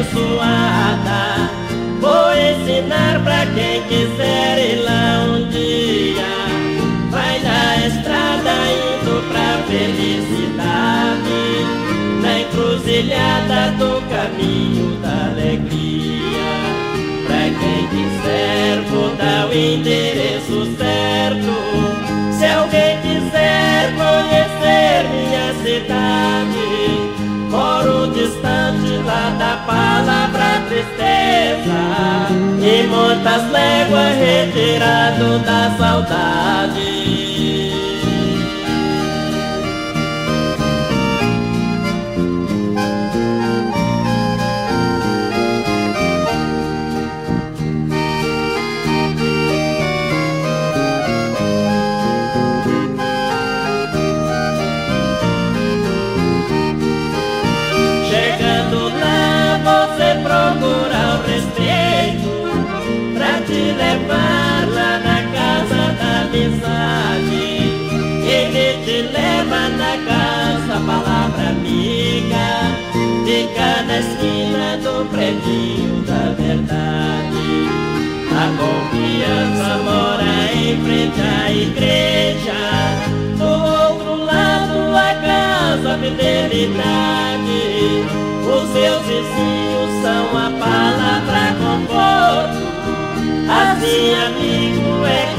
abençoada. Vou ensinar pra quem quiser ir lá um dia. Vai na estrada indo pra felicidade, na encruzilhada do caminho da alegria. Pra quem quiser vou dar o endereço certo, se alguém quiser conhecer minha cidade. Moro distante lá da palavra tristeza, e muitas léguas retirado da saudade. Fica na esquina do prédio da verdade. A confiança mora em frente à igreja, do outro lado a casa, a fidelidade. Os seus vizinhos são a palavra conforto, assim amigo é